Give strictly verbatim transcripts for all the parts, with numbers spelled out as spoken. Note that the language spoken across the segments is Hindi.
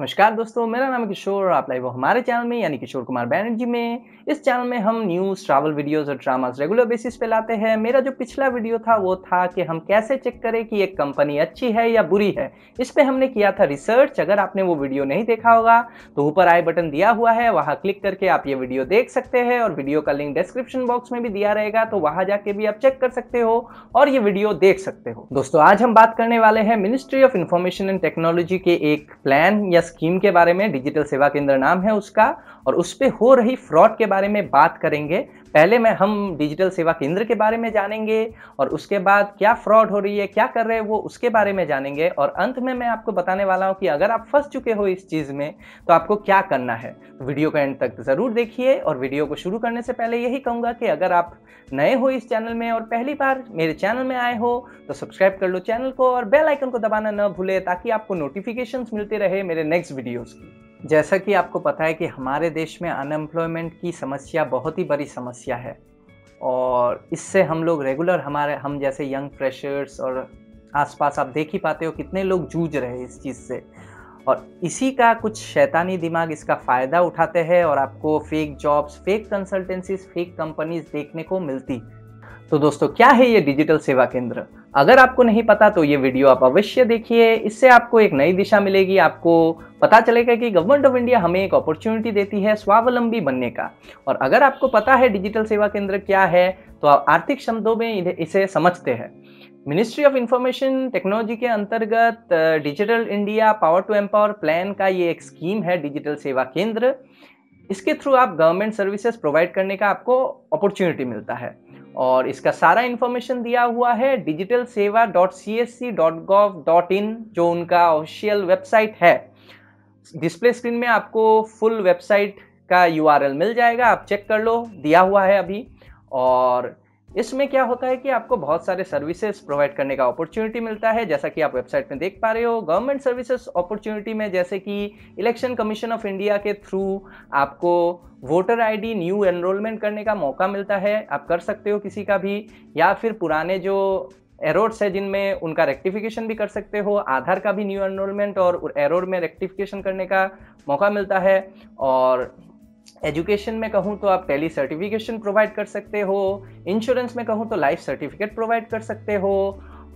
नमस्कार दोस्तों, मेरा नाम है किशोर और आप लाइव हो हमारे चैनल में यानी किशोर कुमार बैनर्जी में। इस चैनल में हम न्यूज़, ट्रैवल वीडियोस और ड्रामास रेगुलर बेसिस पे लाते हैं। मेरा जो पिछला वीडियो था वो था कि हम कैसे चेक करें कि एक कंपनी अच्छी है या बुरी है। इस पे हमने किया था रिसर्च। अगर आपने वो वीडियो नहीं देखा होगा तो ऊपर आई बटन दिया हुआ है, वहाँ क्लिक करके आप ये वीडियो देख सकते हैं और वीडियो का लिंक डिस्क्रिप्शन बॉक्स में भी दिया रहेगा, तो वहाँ जाके भी आप चेक कर सकते हो और ये वीडियो देख सकते हो। दोस्तों, आज हम बात करने वाले हैं ministry of information and technology के एक प्लान या स्कीम के बारे में, डिजिटल सेवा केंद्र नाम है उसका, और उस पे हो रही फ्रॉड के बारे में बात करेंगे। पहले मैं हम डिजिटल सेवा केंद्र के बारे में जानेंगे और उसके बाद क्या फ्रॉड हो रही है, क्या कर रहे हैं वो, उसके बारे में जानेंगे। और अंत में मैं आपको बताने वाला हूँ कि अगर आप फंस चुके हो इस चीज़ में तो आपको क्या करना है। वीडियो का एंड तक ज़रूर देखिए। और वीडियो को शुरू करने से पहले यही कहूँगा कि अगर आप नए हो इस चैनल में और पहली बार मेरे चैनल में आए हो तो सब्सक्राइब कर लो चैनल को और बेल आइकन को दबाना न भूले, ताकि आपको नोटिफिकेशन मिलते रहे मेरे नेक्स्ट वीडियोज़ की। जैसा कि आपको पता है कि हमारे देश में अनएम्प्लॉयमेंट की समस्या बहुत ही बड़ी समस्या है और इससे हम लोग रेगुलर, हमारे हम जैसे यंग फ्रेशर्स और आसपास आप देख ही पाते हो कितने लोग जूझ रहे हैं इस चीज़ से, और इसी का कुछ शैतानी दिमाग इसका फ़ायदा उठाते हैं और आपको fake jobs, fake consultancies, fake companies देखने को मिलती। तो दोस्तों, क्या है ये डिजिटल सेवा केंद्र? अगर आपको नहीं पता तो ये वीडियो आप अवश्य देखिए। इससे आपको एक नई दिशा मिलेगी, आपको पता चलेगा कि गवर्नमेंट ऑफ इंडिया हमें एक अपॉर्चुनिटी देती है स्वावलंबी बनने का। और अगर आपको पता है डिजिटल सेवा केंद्र क्या है तो आप आर्थिक शब्दों में इसे समझते हैं। मिनिस्ट्री ऑफ इंफॉर्मेशन टेक्नोलॉजी के अंतर्गत digital India power to empower plan का ये एक स्कीम है, डिजिटल सेवा केंद्र। इसके थ्रू आप गवर्नमेंट सर्विसेज प्रोवाइड करने का आपको अपॉर्चुनिटी मिलता है और इसका सारा इन्फॉर्मेशन दिया हुआ है digital Seva dot C S C dot gov dot in, जो उनका ऑफिशियल वेबसाइट है। डिस्प्ले स्क्रीन में आपको फुल वेबसाइट का यूआरएल मिल जाएगा, आप चेक कर लो, दिया हुआ है अभी। और इसमें क्या होता है कि आपको बहुत सारे सर्विसेज प्रोवाइड करने का अपॉर्चुनिटी मिलता है, जैसा कि आप वेबसाइट में देख पा रहे हो। गवर्नमेंट सर्विसेज अपॉर्चुनिटी में जैसे कि इलेक्शन कमीशन ऑफ इंडिया के थ्रू आपको वोटर आईडी न्यू एनरोलमेंट करने का मौका मिलता है, आप कर सकते हो किसी का भी, या फिर पुराने जो एरोर्स है जिनमें उनका रेक्टिफिकेशन भी कर सकते हो। आधार का भी न्यू एनरोलमेंट और एरोर में रेक्टिफिकेशन करने का मौका मिलता है। और एजुकेशन में कहूँ तो आप टेली सर्टिफिकेशन प्रोवाइड कर सकते हो, इंश्योरेंस में कहूँ तो लाइफ सर्टिफिकेट प्रोवाइड कर सकते हो।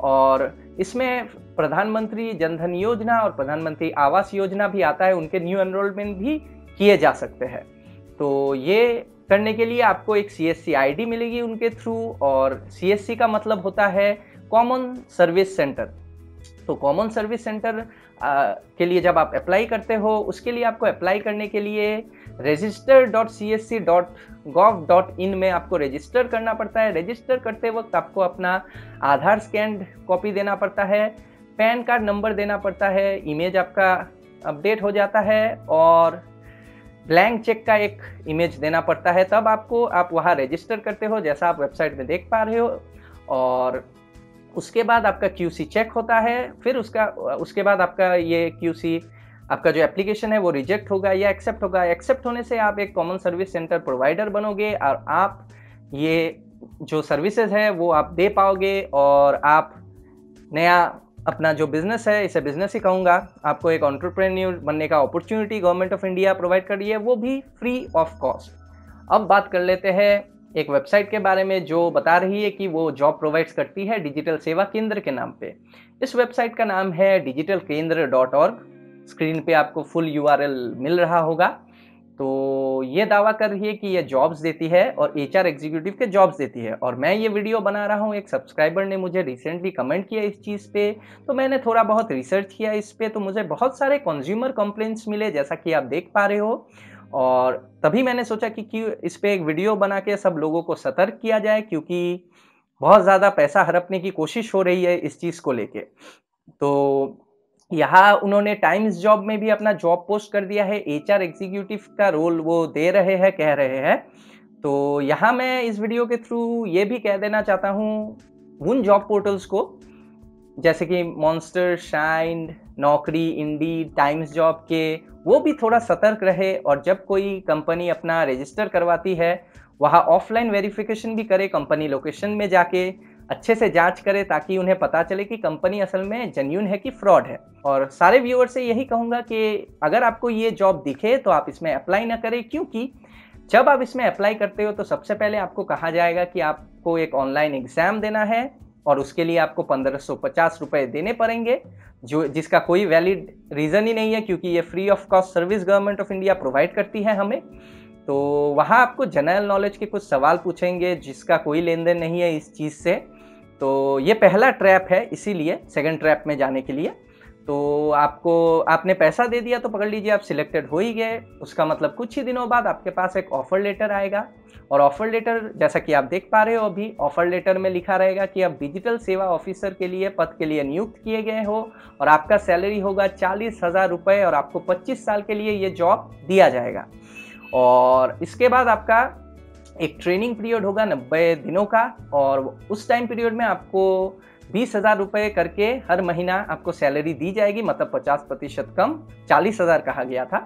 और इसमें प्रधानमंत्री जन धन योजना और प्रधानमंत्री आवास योजना भी आता है, उनके न्यू एनरोलमेंट भी किए जा सकते हैं। तो ये करने के लिए आपको एक सी एस सी आई डी मिलेगी उनके थ्रू, और सी एस सी का मतलब होता है कॉमन सर्विस सेंटर। तो कॉमन सर्विस सेंटर के लिए जब आप अप्लाई करते हो, उसके लिए आपको अप्लाई करने के लिए register dot C S C dot gov dot in में आपको रजिस्टर करना पड़ता है। रजिस्टर करते वक्त आपको अपना आधार स्कैंड कॉपी देना पड़ता है, पैन कार्ड नंबर देना पड़ता है, इमेज आपका अपडेट हो जाता है और ब्लैंक चेक का एक इमेज देना पड़ता है, तब आपको आप वहाँ रजिस्टर करते हो, जैसा आप वेबसाइट में देख पा रहे हो। और उसके बाद आपका क्यूसी चेक होता है, फिर उसका उसके बाद आपका ये क्यूसी, आपका जो एप्लीकेशन है वो रिजेक्ट होगा या एक्सेप्ट होगा। एक्सेप्ट होने से आप एक कॉमन सर्विस सेंटर प्रोवाइडर बनोगे और आप ये जो सर्विसेज है वो आप दे पाओगे और आप नया अपना जो बिज़नेस है, इसे बिज़नेस ही कहूँगा, आपको एक एंटरप्रेन्योर बनने का opportunity government of India provide कर रही है, वो भी फ्री ऑफ कॉस्ट। अब बात कर लेते हैं एक वेबसाइट के बारे में जो बता रही है कि वो जॉब प्रोवाइड्स करती है डिजिटल सेवा केंद्र के नाम पे। इस वेबसाइट का नाम है digital Kendra dot org. Screen पे आपको फुल यूआरएल मिल रहा होगा। तो ये दावा कर रही है कि ये जॉब्स देती है और एचआर एग्जीक्यूटिव के जॉब्स देती है। और मैं ये वीडियो बना रहा हूँ, एक सब्सक्राइबर ने मुझे रिसेंटली कमेंट किया इस चीज़ पे, तो मैंने थोड़ा बहुत रिसर्च किया इस पर, तो मुझे बहुत सारे कंज्यूमर कंप्लेंट्स मिले, जैसा कि आप देख पा रहे हो। और तभी मैंने सोचा कि क्यों इस पर एक वीडियो बना के सब लोगों को सतर्क किया जाए, क्योंकि बहुत ज़्यादा पैसा हड़पने की कोशिश हो रही है इस चीज़ को लेके। तो यहाँ उन्होंने टाइम्स जॉब में भी अपना जॉब पोस्ट कर दिया है, एचआर एग्जीक्यूटिव का रोल वो दे रहे हैं, कह रहे हैं। तो यहाँ मैं इस वीडियो के थ्रू ये भी कह देना चाहता हूँ उन जॉब पोर्टल्स को, जैसे कि Monster, Shine, Naukri, Indeed, Times job के, वो भी थोड़ा सतर्क रहे। और जब कोई कंपनी अपना रजिस्टर करवाती है, वहाँ ऑफलाइन वेरिफिकेशन भी करे कंपनी लोकेशन में जाके, अच्छे से जांच करें ताकि उन्हें पता चले कि कंपनी असल में जेन्युइन है कि फ्रॉड है। और सारे व्यूअर से यही कहूँगा कि अगर आपको ये जॉब दिखे तो आप इसमें अप्लाई ना करें, क्योंकि जब आप इसमें अप्लाई करते हो तो सबसे पहले आपको कहा जाएगा कि आपको एक ऑनलाइन एग्ज़ाम देना है और उसके लिए आपको पंद्रह सौ पचास रुपये देने पड़ेंगे, जो जिसका कोई वैलिड रीज़न ही नहीं है, क्योंकि ये free of cost service government of India provide करती है हमें। तो वहाँ आपको जनरल नॉलेज के कुछ सवाल पूछेंगे जिसका कोई लेन देन नहीं है इस चीज़ से। तो ये पहला ट्रैप है, इसीलिए सेकंड ट्रैप में जाने के लिए। तो आपको आपने पैसा दे दिया तो पकड़ लीजिए आप सिलेक्टेड हो ही गए, उसका मतलब कुछ ही दिनों बाद आपके पास एक ऑफ़र लेटर आएगा और ऑफ़र लेटर जैसा कि आप देख पा रहे हो अभी, ऑफ़र लेटर में लिखा रहेगा कि आप डिजिटल सेवा ऑफिसर के लिए पद के लिए नियुक्त किए गए हो और आपका सैलरी होगा चालीस हज़ार रुपये और आपको पच्चीस साल के लिए ये जॉब दिया जाएगा। और इसके बाद आपका एक ट्रेनिंग पीरियड होगा नब्बे दिनों का और उस टाइम पीरियड में आपको बीस हज़ार रुपये करके हर महीना आपको सैलरी दी जाएगी, मतलब पचास प्रतिशत कम, चालीस हज़ार कहा गया था।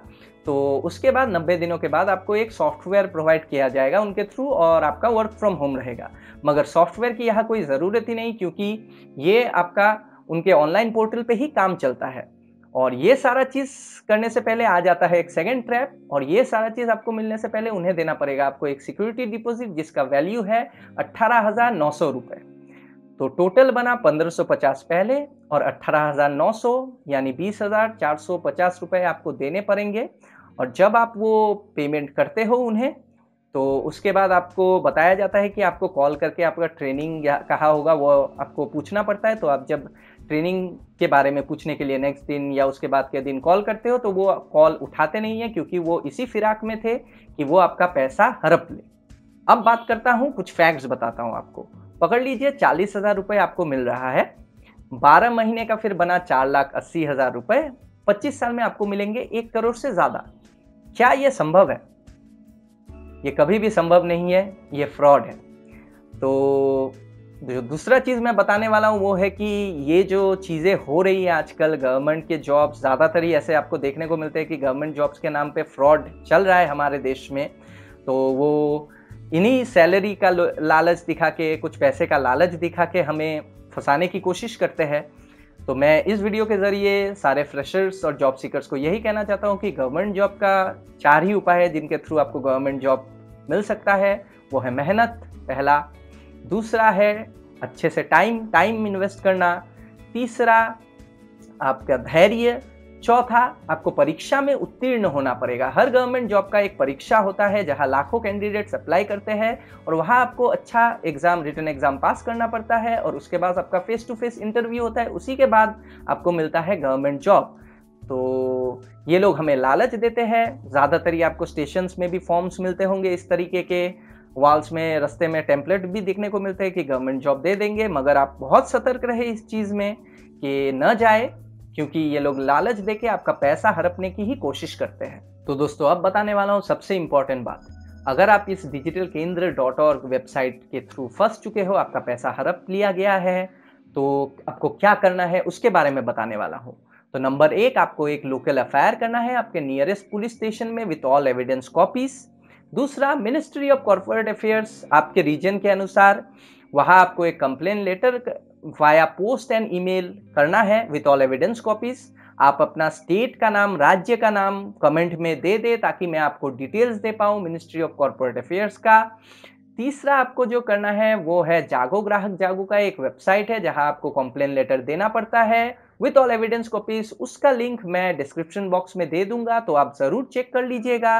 तो उसके बाद नब्बे दिनों के बाद आपको एक सॉफ्टवेयर प्रोवाइड किया जाएगा उनके थ्रू और आपका वर्क फ्रॉम होम रहेगा। मगर सॉफ्टवेयर की यहाँ कोई ज़रूरत ही नहीं, क्योंकि ये आपका उनके ऑनलाइन पोर्टल पर ही काम चलता है। और ये सारा चीज़ करने से पहले आ जाता है एक सेकंड ट्रैप, और ये सारा चीज़ आपको मिलने से पहले उन्हें देना पड़ेगा आपको एक सिक्योरिटी डिपॉजिट जिसका वैल्यू है अट्ठारह हज़ार नौ सौ रुपये। तो टोटल बना पंद्रह सौ पचास पहले और अट्ठारह हज़ार नौ सौ यानी बीस हज़ार चार सौ पचास रुपये आपको देने पड़ेंगे। और जब आप वो पेमेंट करते हो उन्हें, तो उसके बाद आपको बताया जाता है कि आपको कॉल करके आपका ट्रेनिंग कहाँ होगा वो आपको पूछना पड़ता है। तो आप जब ट्रेनिंग के बारे में पूछने के लिए नेक्स्ट दिन या उसके बाद के दिन कॉल करते हो तो वो कॉल उठाते नहीं है, क्योंकि वो इसी फिराक में थे कि वो आपका पैसा हड़प ले। अब बात करता हूँ, कुछ फैक्ट्स बताता हूँ आपको। पकड़ लीजिए चालीस हज़ार रुपये आपको मिल रहा है, बारह महीने का फिर बना चार लाख अस्सी हज़ार रुपये, पच्चीस साल में आपको मिलेंगे एक करोड़ से ज़्यादा। क्या ये संभव है? ये कभी भी संभव नहीं है, ये फ्रॉड है। तो जो दूसरा चीज़ मैं बताने वाला हूँ वो है कि ये जो चीज़ें हो रही है आजकल गवर्नमेंट के जॉब्स, ज़्यादातर ही ऐसे आपको देखने को मिलते हैं कि गवर्नमेंट जॉब्स के नाम पे फ्रॉड चल रहा है हमारे देश में। तो वो इन्हीं सैलरी का लालच दिखा के, कुछ पैसे का लालच दिखा के हमें फंसाने की कोशिश करते हैं। तो मैं इस वीडियो के ज़रिए सारे फ्रेशर्स और जॉब सीकर्स को यही कहना चाहता हूँ कि गवर्नमेंट जॉब का चार ही उपाय है जिनके थ्रू आपको गवर्नमेंट जॉब मिल सकता है। वो है मेहनत पहला, दूसरा है अच्छे से टाइम टाइम इन्वेस्ट करना, तीसरा आपका धैर्य, चौथा आपको परीक्षा में उत्तीर्ण होना पड़ेगा। हर गवर्नमेंट जॉब का एक परीक्षा होता है जहां लाखों कैंडिडेट्स अप्लाई करते हैं और वहां आपको अच्छा एग्ज़ाम, रिटन एग्ज़ाम पास करना पड़ता है और उसके बाद आपका फ़ेस टू फेस इंटरव्यू होता है, उसी के बाद आपको मिलता है गवर्नमेंट जॉब। तो ये लोग हमें लालच देते हैं। ज़्यादातर ही आपको स्टेशंस में भी फॉर्म्स मिलते होंगे इस तरीके के, वॉल्स में, रास्ते में टेम्पलेट भी देखने को मिलते हैं कि गवर्नमेंट जॉब दे देंगे। मगर आप बहुत सतर्क रहे इस चीज़ में कि न जाए, क्योंकि ये लोग लालच देके आपका पैसा हड़पने की ही कोशिश करते हैं। तो दोस्तों, अब बताने वाला हूँ सबसे इम्पॉर्टेंट बात। अगर आप इस digital Kendra dot O R G website के थ्रू फंस चुके हो, आपका पैसा हड़प लिया गया है, तो आपको क्या करना है उसके बारे में बताने वाला हूँ। तो नंबर एक, आपको एक लोकल एफ आई आर करना है आपके नियरेस्ट पुलिस स्टेशन में विथ ऑल एविडेंस कॉपीज़। दूसरा, मिनिस्ट्री ऑफ कॉर्पोरेट अफेयर्स, आपके रीजन के अनुसार वहाँ आपको एक complain letter via post and email करना है विथ ऑल एविडेंस कॉपीज़। आप अपना स्टेट का नाम, राज्य का नाम कमेंट में दे दे ताकि मैं आपको डिटेल्स दे पाऊँ मिनिस्ट्री ऑफ कॉर्पोरेट अफेयर्स का। तीसरा, आपको जो करना है वो है जागो ग्राहक जागो का एक वेबसाइट है जहाँ आपको कंप्लेन लेटर देना पड़ता है विथ ऑल एविडेंस कॉपीज़। उसका लिंक मैं डिस्क्रिप्शन बॉक्स में दे दूँगा, तो आप ज़रूर चेक कर लीजिएगा।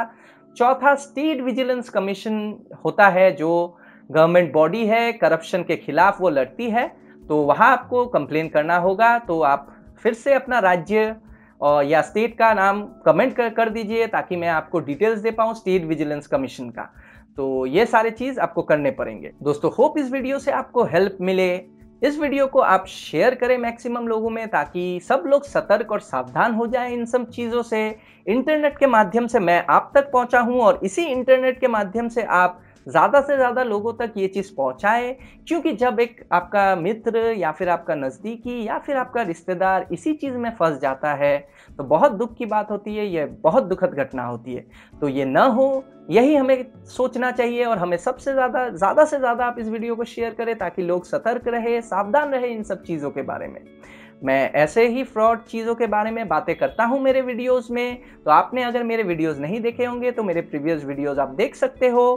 चौथा, स्टेट विजिलेंस कमीशन होता है जो गवर्नमेंट बॉडी है, करप्शन के खिलाफ वो लड़ती है, तो वहाँ आपको कंप्लेन करना होगा। तो आप फिर से अपना राज्य और या स्टेट का नाम कमेंट कर, कर दीजिए ताकि मैं आपको डिटेल्स दे पाऊँ स्टेट विजिलेंस कमीशन का। तो ये सारे चीज़ आपको करने पड़ेंगे। दोस्तों, होप इस वीडियो से आपको हेल्प मिले। इस वीडियो को आप शेयर करें मैक्सिमम लोगों में ताकि सब लोग सतर्क और सावधान हो जाएं इन सब चीज़ों से। इंटरनेट के माध्यम से मैं आप तक पहुंचा हूं और इसी इंटरनेट के माध्यम से आप ज़्यादा से ज़्यादा लोगों तक ये चीज़ पहुंचाए, क्योंकि जब एक आपका मित्र या फिर आपका नज़दीकी या फिर आपका रिश्तेदार इसी चीज़ में फंस जाता है तो बहुत दुख की बात होती है, ये बहुत दुखद घटना होती है। तो ये ना हो यही हमें सोचना चाहिए और हमें सबसे ज़्यादा ज़्यादा से ज़्यादा आप इस वीडियो को शेयर करें ताकि लोग सतर्क रहे, सावधान रहे इन सब चीज़ों के बारे में। मैं ऐसे ही फ्रॉड चीज़ों के बारे में बातें करता हूँ मेरे वीडियोस में, तो आपने अगर मेरे वीडियोस नहीं देखे होंगे तो मेरे प्रीवियस वीडियोस आप देख सकते हो।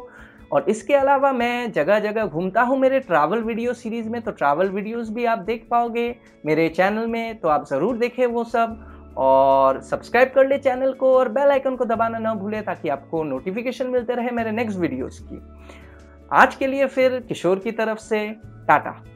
और इसके अलावा मैं जगह जगह घूमता हूँ मेरे ट्रैवल वीडियो सीरीज़ में, तो ट्रैवल वीडियोस भी आप देख पाओगे मेरे चैनल में, तो आप ज़रूर देखें वो सब। और सब्सक्राइब कर ले चैनल को और बेल आइकन को दबाना ना भूलें ताकि आपको नोटिफिकेशन मिलते रहे मेरे नेक्स्ट वीडियोज़ की। आज के लिए फिर किशोर की तरफ से टाटा।